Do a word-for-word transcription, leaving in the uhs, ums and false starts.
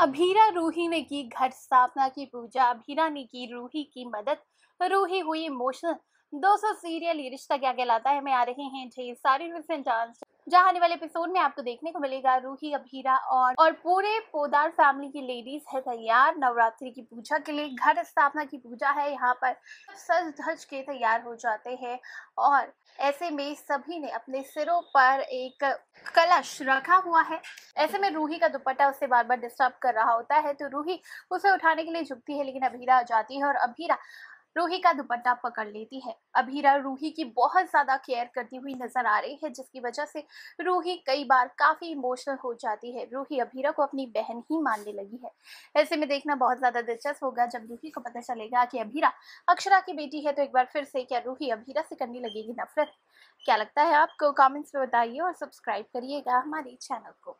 अभीरा रूही ने की घर स्थापना की पूजा। अभीरा ने की रूही की मदद। रूही हुई इमोशनल। दोस्तों सीरियल ये रिश्ता क्या कहलाता है मैं आ रहे हैं ढेर सारे डांस, जहाँ आने वाले एपिसोड में आपको देखने को मिलेगा रूही, अभीरा और और पूरे पोदार फैमिली की लेडीज है तैयार नवरात्रि की पूजा के लिए। घर स्थापना की पूजा है, यहाँ पर सज धज के तैयार हो जाते हैं और ऐसे में सभी ने अपने सिरों पर एक कलश रखा हुआ है। ऐसे में रूही का दुपट्टा उससे बार बार डिस्टर्ब कर रहा होता है तो रूही उसे उठाने के लिए झुकती है लेकिन अभीरा आ जाती है और अभीरा रूही का दुपट्टा पकड़ लेती है। अभीरा रूही की बहुत ज्यादा केयर करती हुई नजर आ रही है जिसकी वजह से रूही कई बार काफी इमोशनल हो जाती है। रूही अभीरा को अपनी बहन ही मानने लगी है। ऐसे में देखना बहुत ज्यादा दिलचस्प होगा जब रूही को पता चलेगा कि अभीरा अक्षरा की बेटी है तो एक बार फिर से क्या रूही अभीरा से करने लगेगी नफरत। क्या लगता है आपको? कमेंट्स में बताइए और सब्सक्राइब करिएगा हमारे चैनल को।